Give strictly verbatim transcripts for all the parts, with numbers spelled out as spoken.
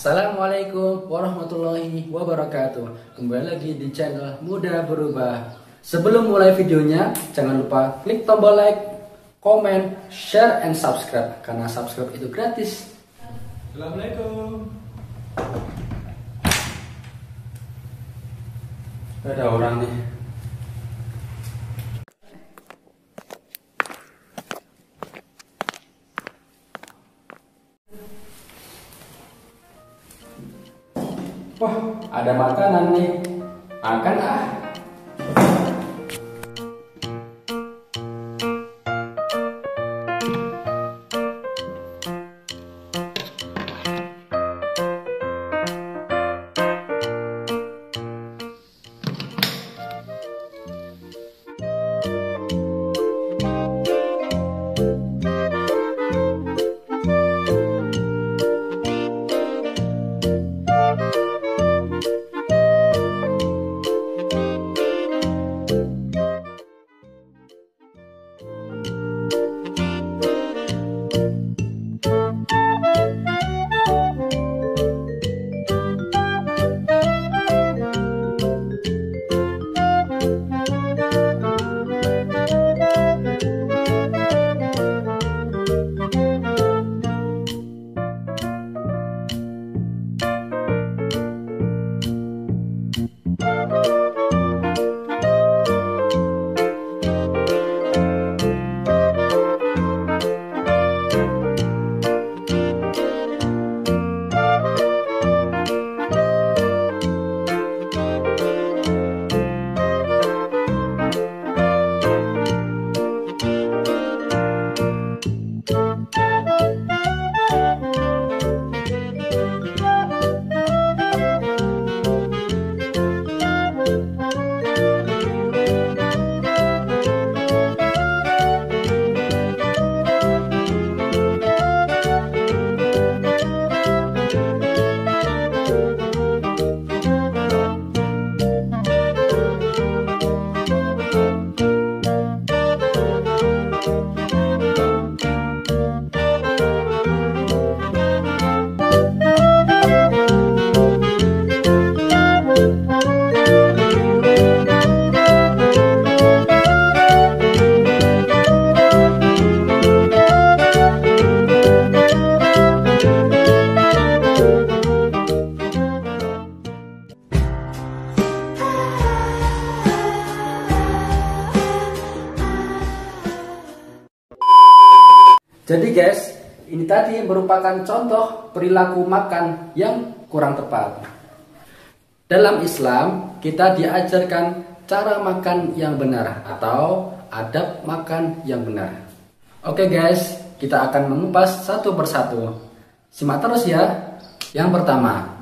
Assalamualaikum warahmatullahi wabarakatuh. Kembali lagi di channel Muda Berubah. Sebelum mulai videonya, jangan lupa klik tombol like, komen, share, and subscribe. Karena subscribe itu gratis. Assalamualaikum. Ada orang nih. Wah, ada makanan nih. Makan ah. Jadi guys, ini tadi merupakan contoh perilaku makan yang kurang tepat. Dalam Islam, kita diajarkan cara makan yang benar atau adab makan yang benar. Oke guys, kita akan mengupas satu persatu. Simak terus ya. Yang pertama,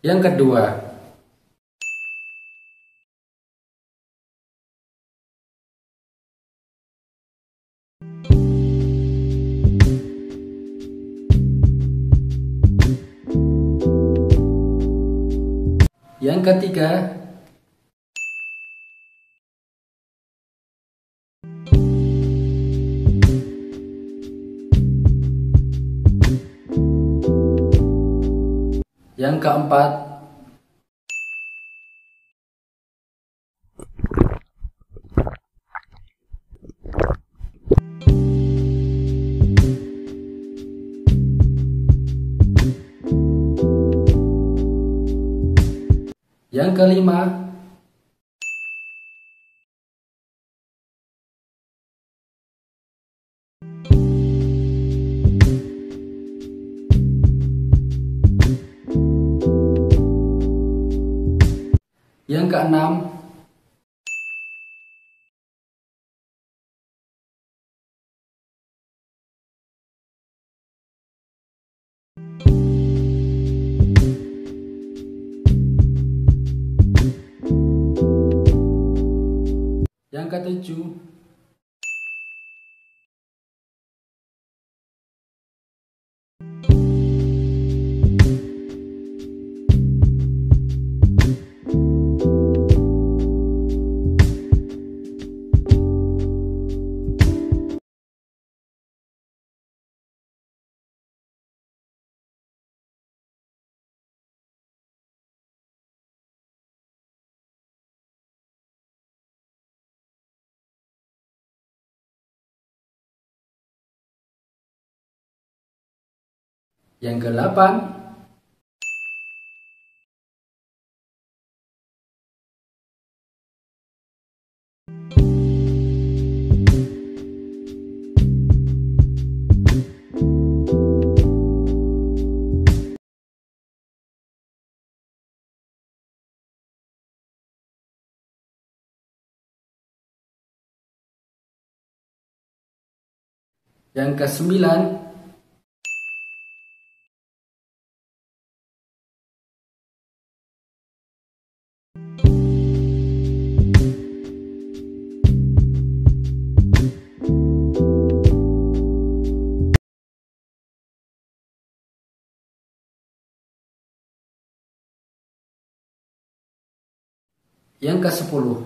yang kedua, yang ketiga, yang keempat, yang kelima, yang keenam, yang ketujuh, Yang kedelapan, yang kesembilan, yang kesepuluh,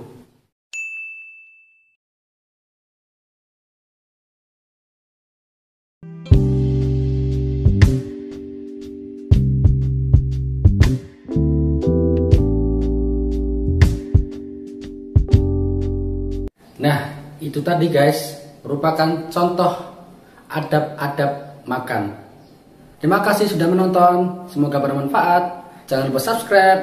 nah itu tadi guys merupakan contoh adab-adab makan. Terima kasih sudah menonton, semoga bermanfaat. Jangan lupa subscribe.